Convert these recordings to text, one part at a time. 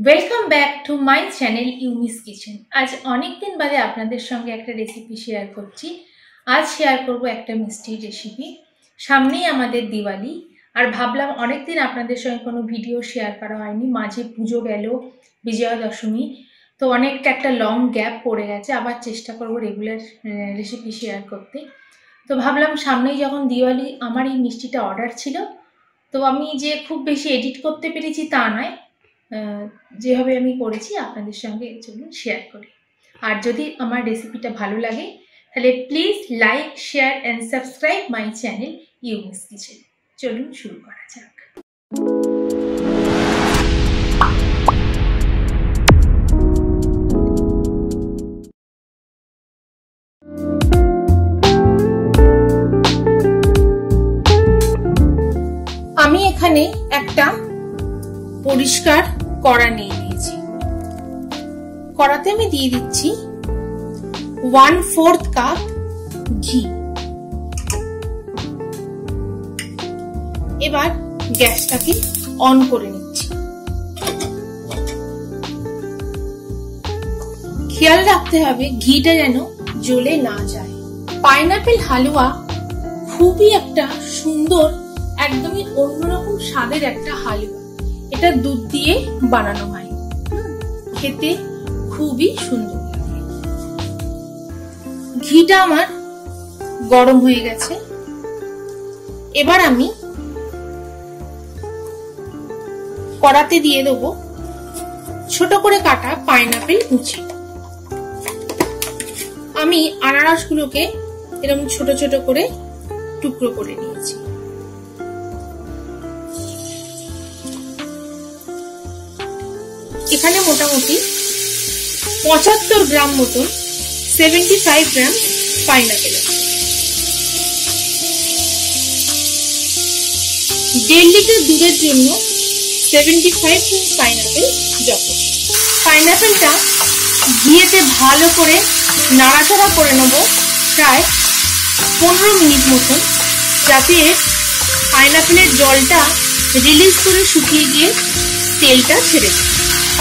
Welcome back to my channel Umi's kitchen. आज अनेक दिन बादे आपनादेर संगे एक रेसिपि शेयर करछि। आज शेयर करब एक मिष्टिर रेसिपि। सामनेई आमादेर दिवाली और भाबलाम अनेक दिन आपनादेर संगे कोनो भिडियो शेयर करा हयनि। माझे पुजो गेल, विजया दशमी, तो अनेकटा एक लंग गैप पड़े गेछे। आबार चेष्टा करब रेगुलार रेसिपि शेयर करते। तो भाबलाम सामनेई जखन दिवाली, आमार एई मिष्टिटा अर्डार छिलो, तो आमी जे खूब बेशी एडिट करते पेरेछि ता नय, যেভাবে আমি করেছি আপনাদের সঙ্গে চলুন শেয়ার করি। আর যদি আমার রেসিপিটা ভালো লাগে তাহলে please like, share and subscribe my channel Umes kitchen. চলুন শুরু করা যাক। আমি এখানে একটা পরিষ্কার कड़ा नहीं कड़ाते में दिए दीची 1/4 कप घी। एबार गैसटाके ऑन करे निच्छी। ख्याल रखते हबे घीटा जेन जले ना जाए। पाइनएप्पल हालुआ खूबी एक सुंदर एकदम ही अन्यरकम स्वादेर एक हालुआ। এটা দুধ দিয়ে বানানো হয়, খেতে খুবই সুন্দর। ঘিটা আমার গরম হয়ে গেছে। এবার আমি কড়াতে দিয়ে দেব ছোট করে কাটা পাইনাপেল কুচি। আমি আনারসগুলোকে এরকম ছোট ছোট করে টুকরো করে নিয়েছি। এখানে মোটামুটি 75 গ্রাম মতন 75 গ্রাম পাইনাপেল, 1.5 লিটার দুধের জন্য 75 গ্রাম পাইনাপেল যথেষ্ট। পাইনাপেলটা ঘিয়েতে ভালো করে নাড়াচাড়া করে নেব প্রায় 15 মিনিট মতন, যাতে পাইনাপেলের জলটা রিলিজ করে শুকিয়ে গিয়ে তেলটা ছেড়ে দেয়।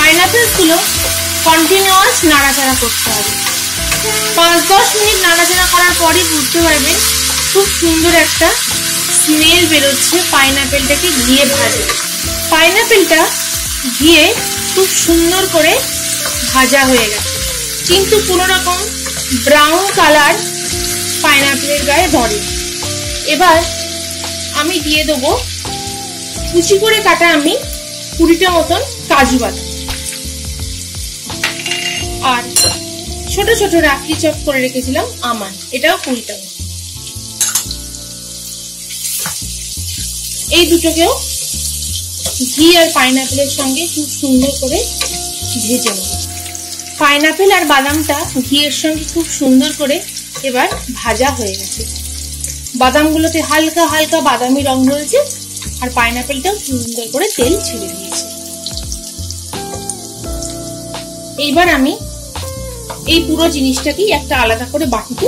পাইনাপেলগুলো কন্টিনিউয়াস নাড়াচাড়া করতে হবে। 5-10 মিনিট নাড়াচাড়া করার পরই বুঝতে পারবেন খুব সুন্দর একটা স্মেল বেরোচ্ছে পাইনাপেলটাকে ঘিয়ে ভাজা। পাইনাপেলটা ঘিয়ে খুব সুন্দর করে ভাজা হয়ে গেছে, কিন্তু কোনো রকম ব্রাউন কালার পাইনাপেলের গায়ে ধরে। এবার আমি দিয়ে দেবো কুচি করে কাটা আমি 20টা মতন কাজু বাদাম। আর ছোট ছোট রাখি চপ করে রেখেছিলাম আমান, এটাও 20টা। এই দুটোকেও ঘি আর পাইনাপেলের সঙ্গে খুব সুন্দর করে ভেজে নেব। পাইনাপেল আর বাদামটা ঘিয়ের সঙ্গে খুব সুন্দর করে এবার ভাজা হয়ে গেছে। বাদামগুলোতে হালকা হালকা বাদামি রং রয়েছে আর পাইনাপেলটাও সুন্দর করে তেল ছেড়ে দিয়েছে। এইবার আমি এই পুরো জিনিসটাকে একটা আলাদা করে বাটিতে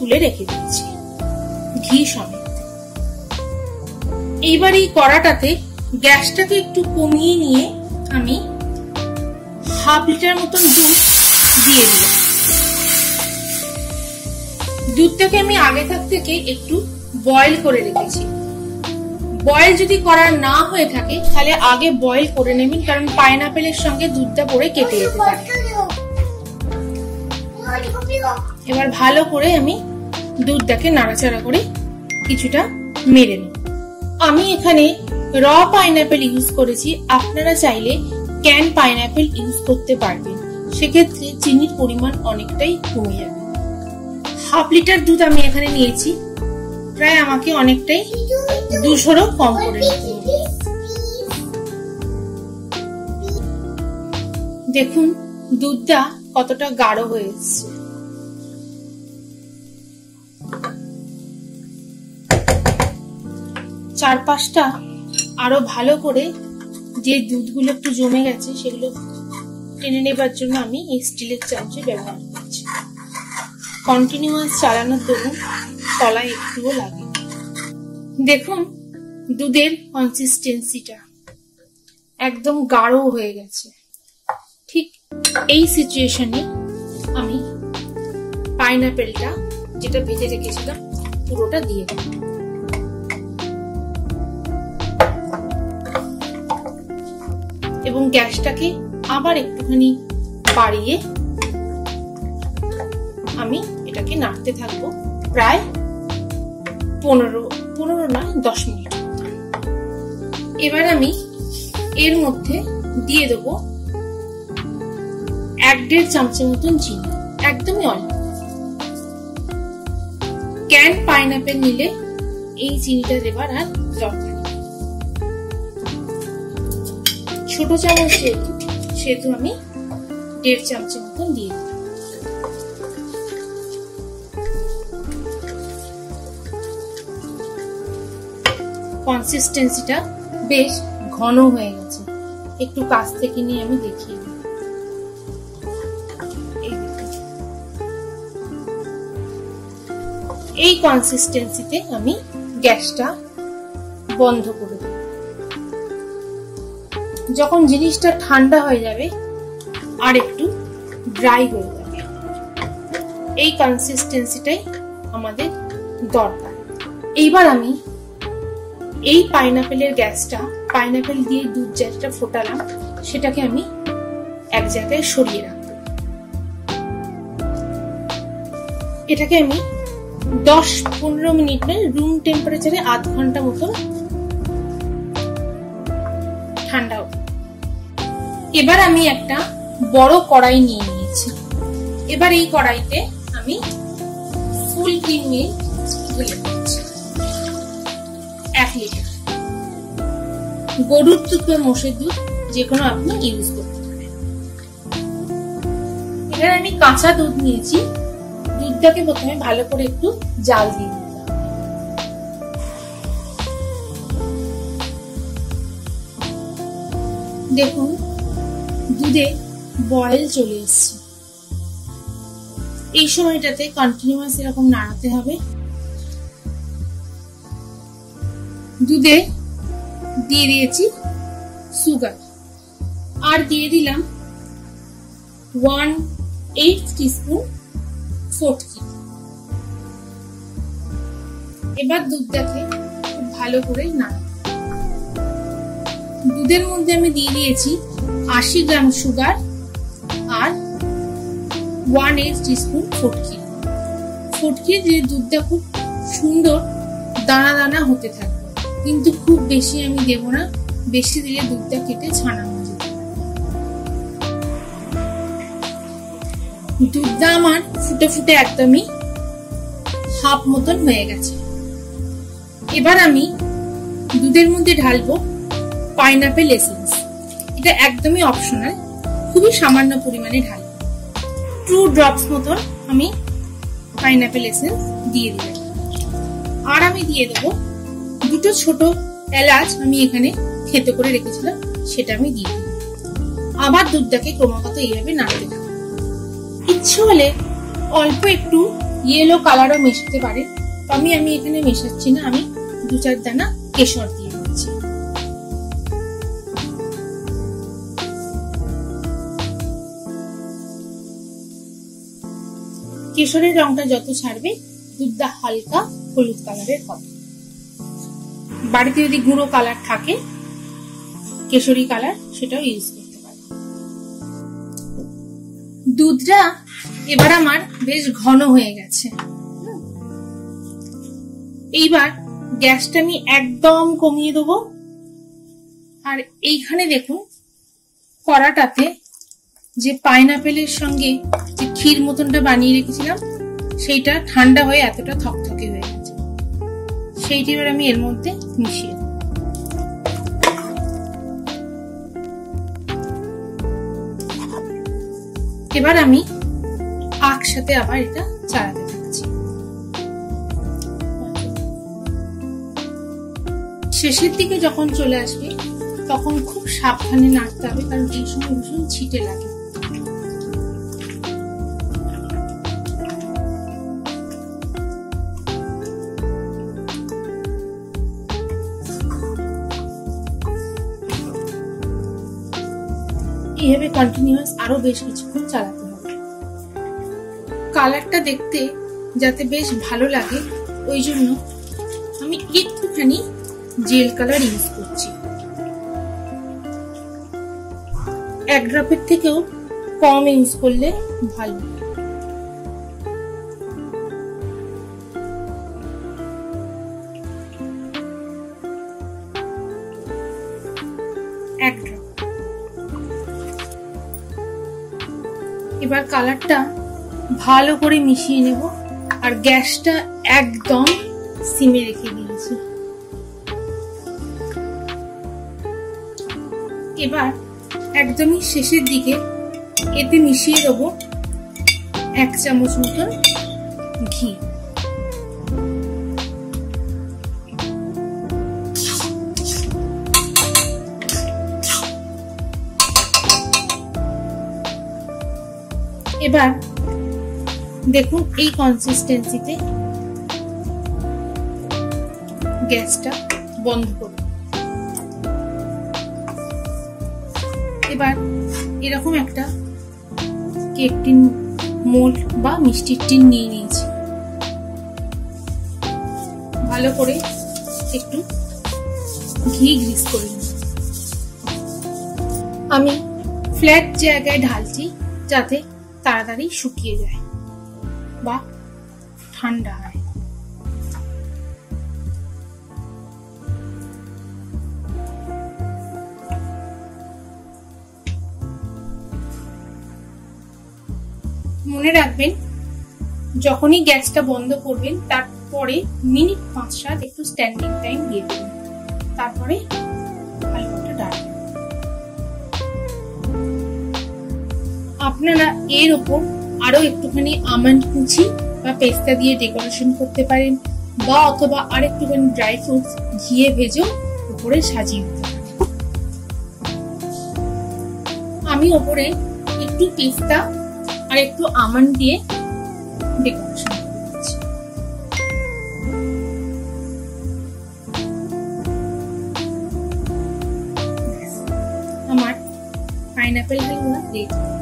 তুলে রেখে দিয়েছি ঘি সমেত। এইবার এই কড়াটাতে গ্যাসটাকে একটু কমিয়ে নিয়ে আমি 1/2 লিটার মতন দুধ দিয়ে দিলাম। দুধটাকে আমি আগে থেকে একটু বয়েল করে রেখেছি। বয়েল যদি করা না হয়ে থাকে তাহলে আগে বয়েল করে নেবেন, কারণ পাইনাপেলের সঙ্গে দুধটা পড়ে কেটে যেতে পারে। এবার ভালো করে আমি দুধটাকে নাড়াচাড়া করে কিছুটা মেরে নেব। আমি এখানে র পাইনাপেল ইউজ করেছি, আপনারা চাইলে ক্যান পাইনাপেল ইউজ করতে পারবেন, সেক্ষেত্রে চিনির পরিমাণ অনেকটাই কমে যাবে। 1/2 লিটার দুধ আমি এখানে নিয়েছি, প্রায় আমাকে অনেকটাই 200ও কম করে নিতে হবে। দেখুন দুধটা কতটা গাঢ় হয়েছে। চারপাশটা আরো ভালো করে যে দুধগুলো একটু জমে গেছে সেগুলো টেনে নেবার জন্য আমি স্টিলের চামচে ব্যবহার করছি। কন্টিনিউয়াস চালানোর দরুন তলায় একটুও লাগে। দেখুন দুধের কনসিস্টেন্সিটা একদম গাঢ় হয়ে গেছে। ঠিক এই সিচুয়েশনে আমি পাইনাপেলটা যেটা ভেজে রেখেছিলাম পুরোটা দিয়ে দেব। এবং গ্যাসটাকে আবার একটুখানি বাড়িয়ে আমি এটাকে নাড়তে থাকবো প্রায় 10 মিনিট। এবার আমি এর মধ্যে দিয়ে দেবো 1.5 চামচের মতন চিনি, একদমই অল্প। ক্যান পাইনাপেল নিলে এই চিনিটা দেবার আর দরকার নেই। ছোট চামচ সেহেতু আমি 1.5 চামচের মতন দিয়ে দিই। কনসিস্টেন্সিটা বেশ ঘন হয়ে গেছে, একটু কাছ থেকে নিয়ে আমি দেখিয়ে দিই। এই কনসিস্টেন্সিতে আমি গ্যাসটা বন্ধ করে দেব। যখন জিনিসটা ঠান্ডা হয়ে যাবে আর একটু ড্রাই হয়ে যাবে, এই কনসিস্টেন্সিটাই আমাদের দরকার। এইবার আমি এই পাইনাপেলের গ্যাসটা পাইনাপেল দিয়ে দুধ যেটা ফোটালাম সেটাকে আমি এক জায়গায় সরিয়ে রাখব। এটাকে আমি 10-15 মিনিট না, রুম টেম্পারেচারে আধ ঘন্টা মতন ঠান্ডা। এবার আমি একটা বড় কড়াই নিয়ে নিয়েছি। এবার এই কড়াইতে আমি ফুল ক্রিম নিয়ে গুলে দিচ্ছি 1 লিটার। গরুর দুধ বা মোষের দুধ যেকোনো আপনি ইউজ করতে পারেন। এবার আমি কাঁচা দুধ নিয়েছি, দুধটাকে প্রথমে ভালো করে একটু জাল দিয়ে দিতে হবে। দেখুন দুধে বয়েল চলে এসছে। এই সময়টাতে কন্টিনিউয়াস এরকম নাড়াতে হবে। দুধে দিয়ে দিয়েছি সুগার আর দিয়ে দিলাম 1/8 টিস্পুন ফটকি। এবার দুধটাকে খুব ভালো করে নাড়াতে হবে। দুধের মধ্যে আমি দিয়ে দিয়েছি 80 গ্রাম সুগার আর 1/8 টিস্পুন ফটকি। ফটকি দিয়ে দুধটা খুব সুন্দর দানা দানা হতে থাকে, কিন্তু খুব বেশি আমি দেব না। বেশি দিলে দুধটা কেটে ছানা হয়ে যাবে। দুধটা আমার ফুটে ফুটে একদমই হাফ মতন হয়ে গেছে। এবার আমি দুধের মধ্যে ঢালবো পাইনাপেল এসেন্স। এটা একদমই অপশনাল, খুবই সামান্য পরিমাণে ঢালবো। 2 ড্রপস মতন আমি পাইনাপেল এসেন্স দিয়ে দিলাম। আর আমি দিয়ে দেবো 2 ছোট এলাচ, আমি এখানে থেতো করে রেখেছিলাম সেটা আমি দিয়ে দিই। আবার দুধটাকে ক্রমাগত এইভাবে নাড়তে থাকি। ইচ্ছে হলে অল্প একটু ইয়েলো কালারও মেশাতে পারে, তবে আমি এখানে মেশাচ্ছি না, আমি 2-4 দানা কেশর দিয়ে দিচ্ছি। কেশরের রঙটা যত ছাড়বে দুধটা হালকা হলুদ কালারের হবে। বাড়িতে যদি গুঁড়ো কালার থাকে, কেশরি কালার, সেটাও ইউজ করতে পারেন। দুধটা এবার আমার বেশ ঘন হয়ে গেছে। এইবার গ্যাসটা আমি একদম কমিয়ে দেব। আর এইখানে দেখুন কড়াটাতে যে পাইনাপেলের সঙ্গে যে ক্ষীর মতনটা বানিয়ে রেখেছিলাম সেইটা ঠান্ডা হয়ে এতটা থকথকে হয়ে গেছে। সেইটি এবার আমি এর মধ্যে মিশিয়ে দেব। এবার আমি একসাথে আবার এটা চালাতে থাকছি। শেষের দিকে যখন চলে আসবে তখন খুব সাবধানে নাড়তে হবে, কারণ এই সময় ভীষণ ছিটে লাগে। এইভাবে কন্টিনিউয়াস আরো বেশ কিছুক্ষণ চালাতে হবে। কালারটা দেখতে যাতে বেশ ভালো লাগে ওই জন্য আমি একটুখানি জেল কালার ইউজ করছি। এক ড্রপের থেকেও কম ইউজ করলে ভালো। এবার কালারটা ভালো করে মিশিয়ে নেব আর গ্যাসটা একদম সিমে রেখে দিয়েছি। এবার একদমই শেষের দিকে এতে মিশিয়ে দেব 1 চামচ মতন ঘি। এবার দেখুন এই কনসিস্টেন্সিতে গ্যাসটা বন্ধ করুন। এবার এরকম একটা কেক টিন মোল্ড বা মিষ্টির টিন নিয়ে নিয়েছি, ভালো করে একটু ঘি গ্রিস করে নিন। আমি ফ্ল্যাট জায়গায় ঢালছি যাতে তাড়াতাড়ি শুকিয়ে যায় বা ঠান্ডা হয়। মনে রাখবেন যখনই গ্যাসটা বন্ধ করবেন তারপরে মিনিট 5-7 একটু স্ট্যান্ডিং টাইম দিয়ে দেবেন, তারপরে হালুয়াটা ডালবেন। আপনারা এর উপর আরো একটুখানি আমন্ড কুচি বা পেস্তা দিয়ে ডেকোরেশন করতে পারেন বা অথবা আর একটুখানি ড্রাই ফ্রুটস ঘিয়ে ভেজে উপরে সাজিয়ে দিতে পারেন। আমি উপরে একটু পেস্তা আর একটু আমন্ড দিয়ে ডেকোরেশন করেছি। আমার পাইনাপেল হালুয়া রেডি।